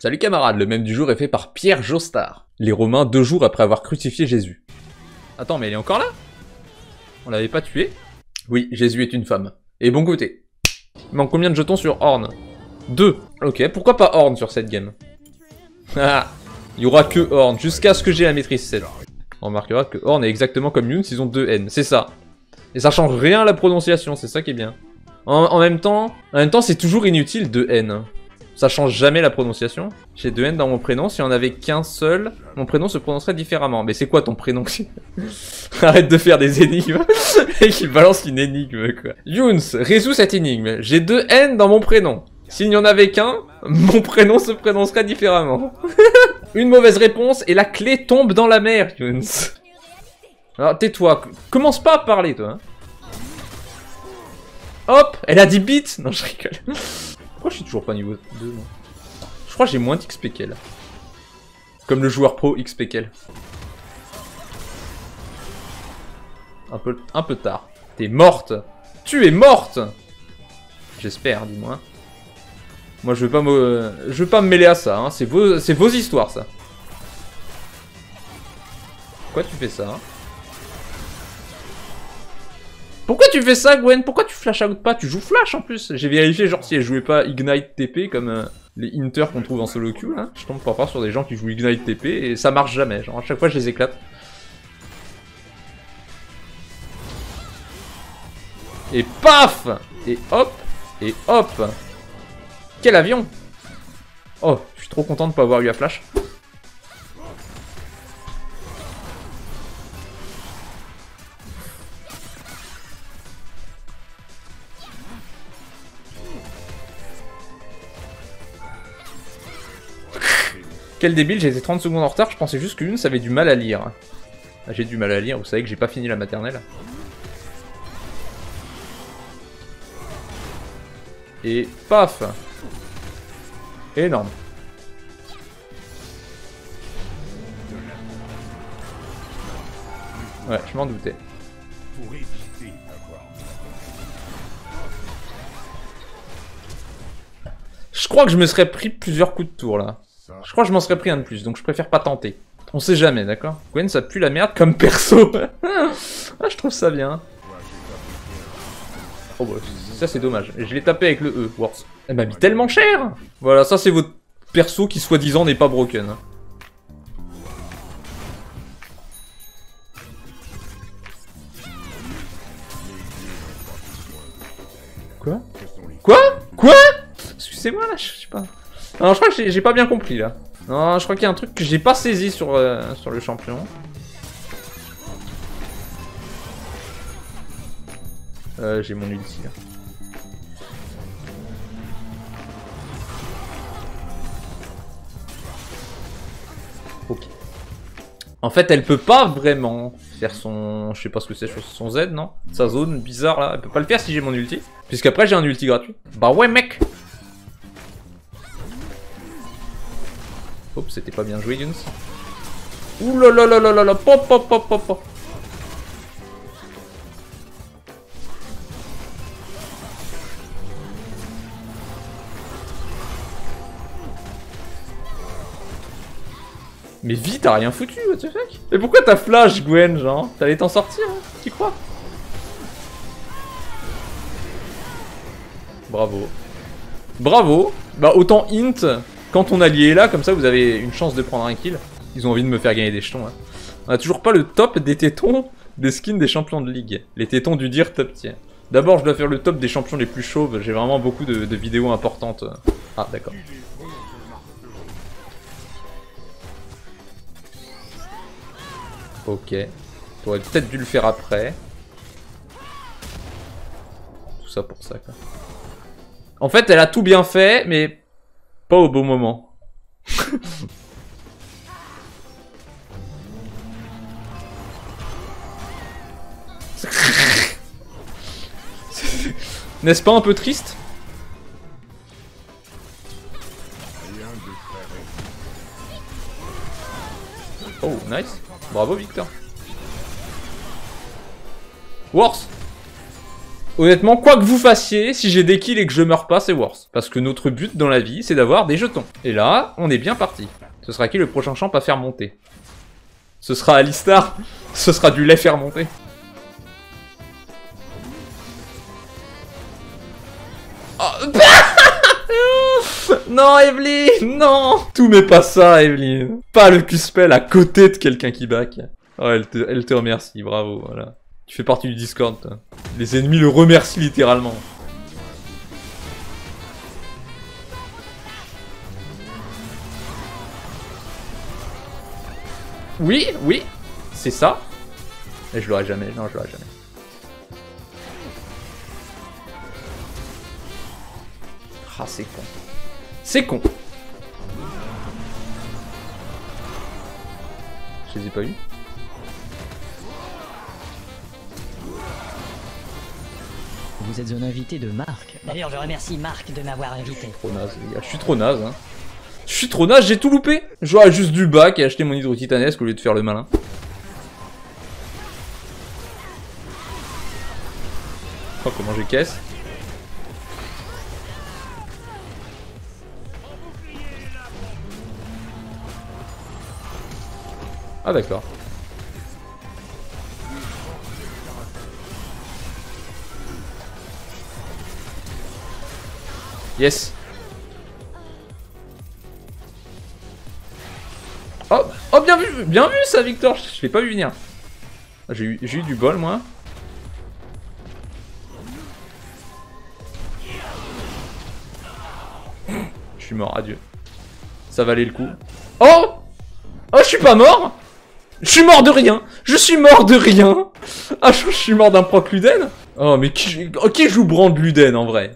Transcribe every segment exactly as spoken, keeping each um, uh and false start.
Salut camarade, le mème du jour est fait par Pierre Jostar. Les Romains deux jours après avoir crucifié Jésus. Attends, mais elle est encore là? On l'avait pas tué? Oui, Jésus est une femme. Et bon côté. Il manque combien de jetons sur Horn? Deux. Ok, pourquoi pas Horn sur cette game? Ah, il y aura que Horn, jusqu'à ce que j'ai la maîtrise sept. On remarquera que Horn est exactement comme Younes, ils ont deux N, c'est ça. Et ça change rien à la prononciation, c'est ça qui est bien. En, en même temps, en même temps, c'est toujours inutile deux N. Ça change jamais la prononciation. J'ai deux N dans mon prénom, si on avait qu'un seul, mon prénom se prononcerait différemment. Mais c'est quoi ton prénom? Arrête de faire des énigmes. Et qu'il balance une énigme, quoi. Younes, résous cette énigme. J'ai deux N dans mon prénom. S'il n'y en avait qu'un, mon prénom se prononcerait différemment. Une mauvaise réponse et la clé tombe dans la mer, Younes. Alors tais-toi, commence pas à parler, toi. Hein. Hop, elle a dix bits. Non, je rigole. Pourquoi je suis toujours pas niveau deux, moi? Je crois que j'ai moins d'X P K L. Comme le joueur pro X P K L. Un peu, un peu tard. T'es morte. Tu es morte. J'espère, du moins. Moi je veux pas me, je veux pas me mêler à ça, hein. C'est vos, c'est vos histoires ça. Pourquoi tu fais ça hein? Pourquoi tu fais ça Gwen? Pourquoi tu flash out pas? Tu joues flash en plus. J'ai vérifié genre si elle jouait pas Ignite T P comme euh, les inter qu'on trouve en solo queue là. Je tombe parfois sur des gens qui jouent Ignite T P et ça marche jamais, genre à chaque fois je les éclate. Et paf! Et hop! Et hop! Quel avion! Oh, je suis trop content de ne pas avoir eu à flash. Quel débile, j'ai été trente secondes en retard, je pensais juste que Younes avait du mal à lire. J'ai du mal à lire, vous savez que j'ai pas fini la maternelle. Et paf! Énorme. Ouais, je m'en doutais. Je crois que je me serais pris plusieurs coups de tour là. Je crois que je m'en serais pris un de plus, donc je préfère pas tenter. On sait jamais, d'accord? Gwen, ça pue la merde comme perso. Ah, je trouve ça bien. Oh bah, ça c'est dommage. Je l'ai tapé avec le E, worse. Elle m'a mis tellement cher. Voilà, ça c'est votre perso qui soi-disant n'est pas broken. Quoi? Quoi? Quoi? Excusez-moi là, je sais pas. Non, je crois que j'ai pas bien compris là. Non, je crois qu'il y a un truc que j'ai pas saisi sur, euh, sur le champion. Euh, j'ai mon ulti là. Ok. En fait, elle peut pas vraiment faire son... Je sais pas ce que c'est, son Z, non? Sa zone bizarre, là. Elle peut pas le faire si j'ai mon ulti. Puisqu'après, j'ai un ulti gratuit. Bah ouais, mec! Oups, c'était pas bien joué, Younes. Ouh là là là là là là. Pop, pop, pop, pop, pop. Mais vite, t'as rien foutu, what the fuck? Et pourquoi t'as flash, Gwen, genre? T'allais t'en sortir, hein? Tu crois? Bravo. Bravo. Bah, autant int, quand ton allié est là, comme ça, vous avez une chance de prendre un kill. Ils ont envie de me faire gagner des jetons, hein. On a toujours pas le top des tétons des skins des champions de ligue. Les tétons du dire top tier. D'abord, je dois faire le top des champions les plus chauves. J'ai vraiment beaucoup de, de vidéos importantes. Ah, d'accord. Ok, t'aurais peut-être dû le faire après. Tout ça pour ça, quoi. En fait, elle a tout bien fait, mais pas au bon moment. N'est-ce pas un peu triste? Oh, nice. Bravo Victor. Worse. Honnêtement, quoi que vous fassiez, si j'ai des kills et que je meurs pas, c'est worse. Parce que notre but dans la vie, c'est d'avoir des jetons. Et là, on est bien parti. Ce sera qui le prochain champ à faire monter? Ce sera Alistar. Ce sera du lait faire monter. Oh. Non, Evelyne, non. Tout mais pas ça, Evelyne. Pas le Q-spell à côté de quelqu'un qui back. Oh, elle te, elle te remercie, bravo, voilà. Tu fais partie du Discord, toi. Les ennemis le remercient littéralement. Oui, oui, c'est ça. Mais je l'aurai jamais, non, je l'aurai jamais. Ah, c'est con. C'est con. Je les ai pas eu. Vous êtes un invité de Marc. D'ailleurs, je remercie Marc de m'avoir invité. Trop naze, les gars. Je suis trop naze, hein. Je suis trop naze, j'ai tout loupé. J'aurais juste du bac et acheté mon hydro-titanesque au lieu de faire le malin. Oh, comment je caisse. Ah, d'accord. Yes. Oh, oh, bien vu, bien vu ça, Victor. Je l'ai pas vu venir. J'ai eu, j'ai eu du bol, moi. Je suis mort, adieu. Ça valait le coup. Oh, oh, je suis pas mort. Je suis mort de rien. Je suis mort de rien. Ah, je, je suis mort d'un proc Luden. Oh, mais qui, oh, qui joue Brand Luden en vrai?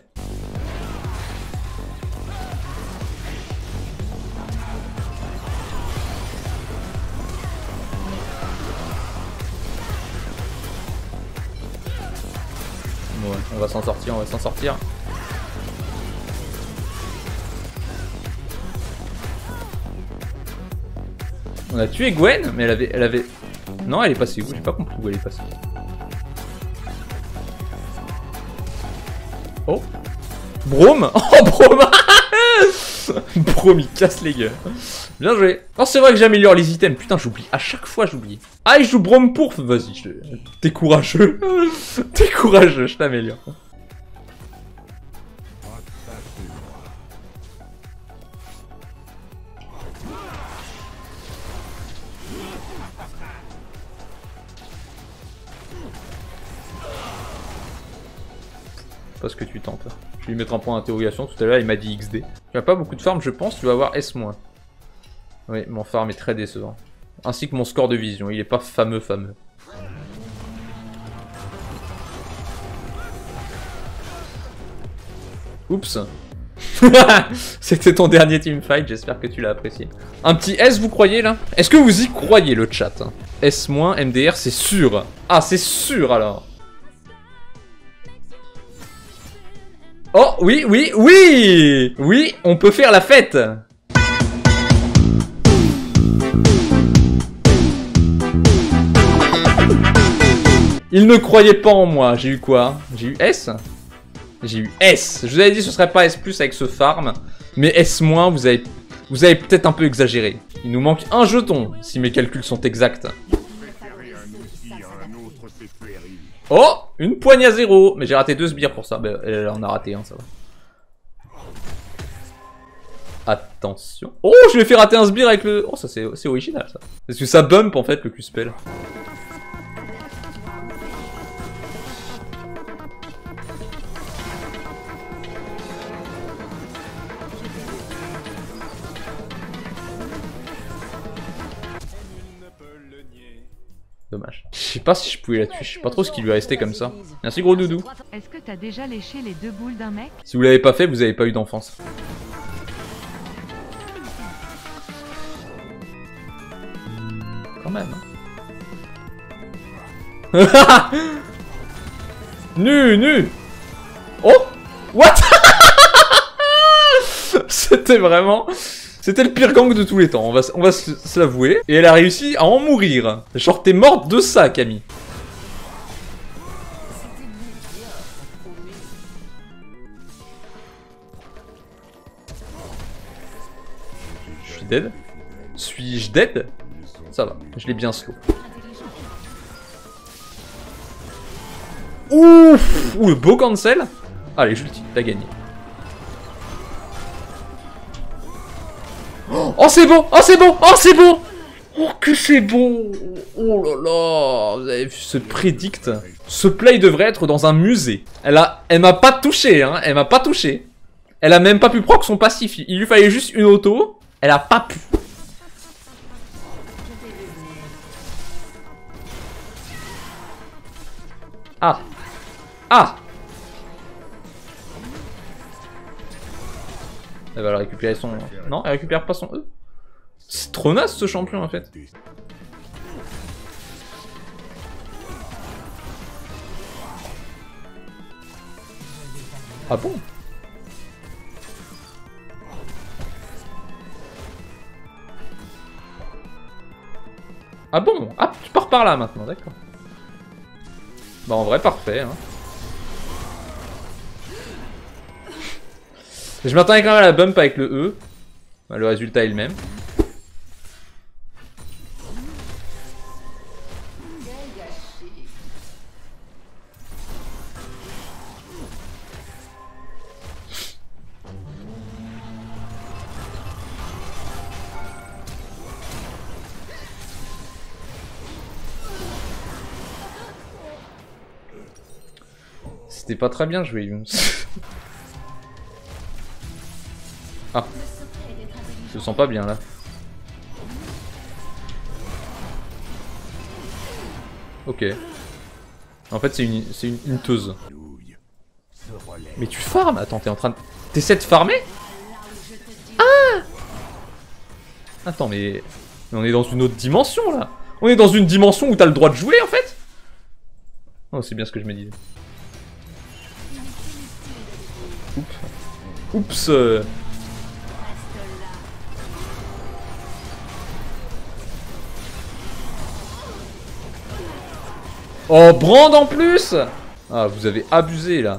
On va s'en sortir, on va s'en sortir. On a tué Gwen, mais elle avait... Elle avait... Non, elle est passée où? J'ai pas compris où elle est passée. Oh. Brome. Oh, Brome. Brome, il casse les gueules. Bien joué. Oh, c'est vrai que j'améliore les items. Putain, j'oublie. À chaque fois, j'oublie. Ah, il joue Brome pour. Vas-y, je... t'es courageux. T'es courageux, je t'améliore. Parce que tu tentes. Je vais lui mettre un point d'interrogation. Tout à l'heure, il m'a dit X D. Tu n'as pas beaucoup de farm, je pense. Tu vas avoir S-. Oui, mon farm est très décevant. Ainsi que mon score de vision. Il n'est pas fameux, fameux. Oups. C'était ton dernier teamfight. J'espère que tu l'as apprécié. Un petit S, vous croyez, là? Est-ce que vous y croyez, le chat? S-, M D R, c'est sûr. Ah, c'est sûr, alors. Oh, oui, oui, oui! Oui, on peut faire la fête! Il ne croyait pas en moi. J'ai eu quoi? J'ai eu S? J'ai eu S. Je vous avais dit que ce serait pas S plus avec ce farm. Mais S-, vous avez, vous avez peut-être un peu exagéré. Il nous manque un jeton, si mes calculs sont exacts. Oh! Une poigne à zéro. Mais j'ai raté deux sbires pour ça. Ben, on a raté, hein, ça va. Attention. Oh, je vais faire rater un sbire avec le... Oh, ça, c'est original, ça. Parce que ça bump, en fait, le Q-spell. Dommage. Je sais pas si je pouvais la tuer, je sais pas trop ce qui lui est resté comme ça. Merci gros doudou. Est-ce que t'as déjà léché les deux boules d'un mec? Si vous l'avez pas fait, vous avez pas eu d'enfance. Quand même. Hein. Nu, nu. Oh. What? C'était vraiment... C'était le pire gang de tous les temps, on va, on va se, se l'avouer. Et elle a réussi à en mourir. Genre, t'es morte de ça, Camille. Je suis dead. Suis-je dead? Ça va, je l'ai bien slow. Ouf! Ouh, beau cancel! Allez, j'ulti, t'as gagné. Oh, c'est bon! Oh, c'est bon! Oh, c'est bon! Oh, que c'est bon! Oh là là! Vous avez vu ce predict? Ce play devrait être dans un musée. Elle a... Elle m'a pas touché, hein! Elle m'a pas touché. Elle a même pas pu proc son passif. Il lui fallait juste une auto. Elle a pas pu. Ah! Ah! Elle va le récupérer son... Non, elle récupère pas son E. C'est trop naze ce champion en fait. Ah bon? Ah bon? Ah, tu pars par là maintenant, d'accord. Bah en vrai parfait hein. Je m'attendais quand même à la bump avec le E. Bah, le résultat est le même. C'était pas très bien joué, Younes. Ah. Je me sens pas bien là. Ok. En fait, c'est une, c'est une, une teuse. Mais tu farmes? Attends, t'es en train de... T'essaies de farmer? Ah! Attends, mais... mais... on est dans une autre dimension là. On est dans une dimension où t'as le droit de jouer en fait. Oh, c'est bien ce que je me disais. Oups. Oups. Oh, Brand en plus! Ah, vous avez abusé là.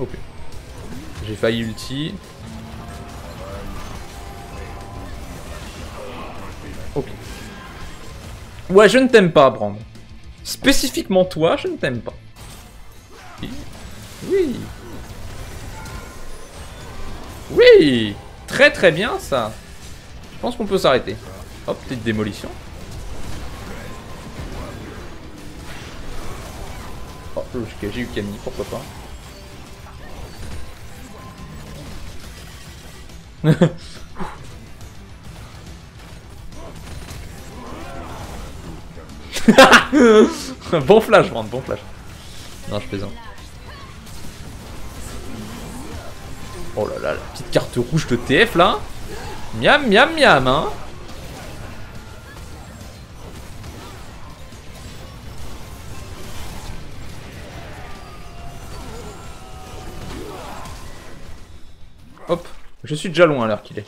Ok. J'ai failli ulti. Ok. Ouais, je ne t'aime pas, Brand. Spécifiquement toi, je ne t'aime pas. Oui. Oui. Très très bien, ça. Je pense qu'on peut s'arrêter. Hop, petite démolition. Oh, j'ai eu Camille, pourquoi pas. Bon flash, Brand, bon flash. Non, je plaisante. Oh là là, la petite carte rouge de T F là. Miam, miam, miam, hein. Hop, je suis déjà loin à l'heure qu'il est.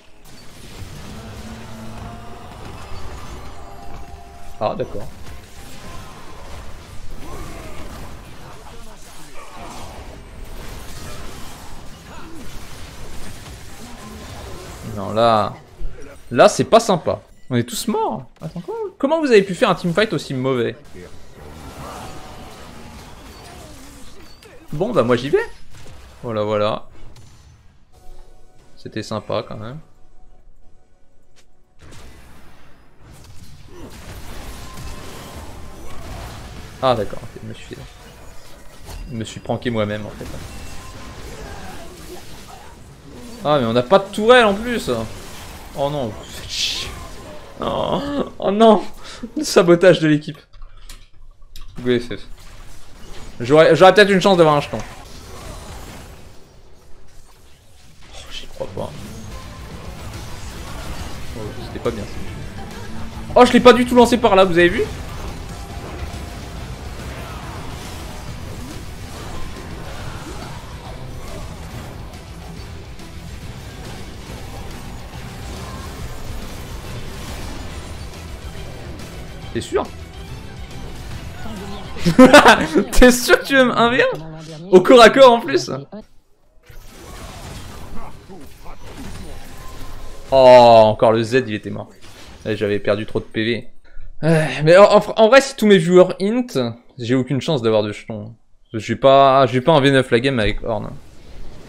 Ah, d'accord. Non, là... Là, c'est pas sympa. On est tous morts. Attends, comment, comment vous avez pu faire un teamfight aussi mauvais? Bon, bah moi j'y vais. Voilà, voilà. C'était sympa quand même. Ah, d'accord. Okay, je me suis... Je me suis pranké moi-même, en fait. Ah mais on n'a pas de tourelle en plus. Oh non, vous faites chier. Oh, oh non. Le sabotage de l'équipe. G S F. J'aurais peut-être une chance d'avoir un jeton. Oh, j'y crois pas. Oh, c'était pas bien. Oh, je l'ai pas du tout lancé par là, vous avez vu? T'es sûr? T'es sûr que tu veux un V un? Au corps à corps en plus? Oh, encore le Z, il était mort. J'avais perdu trop de P V. Mais en, en vrai, si tous mes viewers int, j'ai aucune chance d'avoir de jetons. J'ai pas, j'ai pas un V neuf la game avec Horn.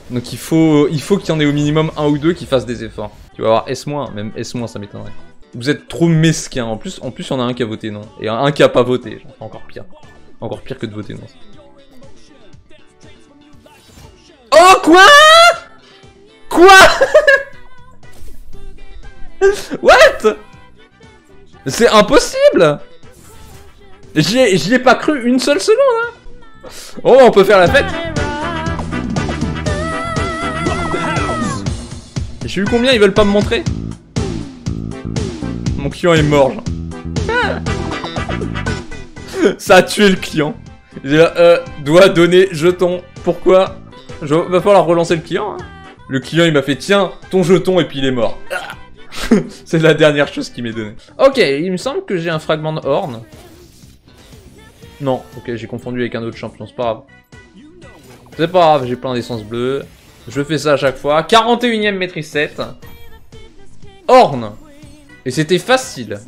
Donc il faut, il faut qu'il y en ait au minimum un ou deux qui fassent des efforts. Tu vas avoir S-, même S- ça m'étonnerait. Vous êtes trop mesquins. En plus, en plus, il y en a un qui a voté non. Et un qui a pas voté. Encore pire. Encore pire que de voter non. Oh, quoi? Quoi? What? C'est impossible! J'y ai, j'y ai pas cru une seule seconde, hein. Oh, on peut faire la fête. J'ai eu combien? Ils veulent pas me montrer? Mon client est mort, genre. Ah. Ça a tué le client. Il a, euh, doit donner jeton. Pourquoi? Je... Va falloir relancer le client, hein. Le client, il m'a fait tiens, ton jeton, et puis il est mort. Ah. C'est la dernière chose qui m'est donnée. Ok, il me semble que j'ai un fragment de Horn. Non, ok, j'ai confondu avec un autre champion, c'est pas grave. C'est pas grave, j'ai plein d'essence bleue. Je fais ça à chaque fois. quarante et unième maîtrise sept. Horn. Et c'était facile.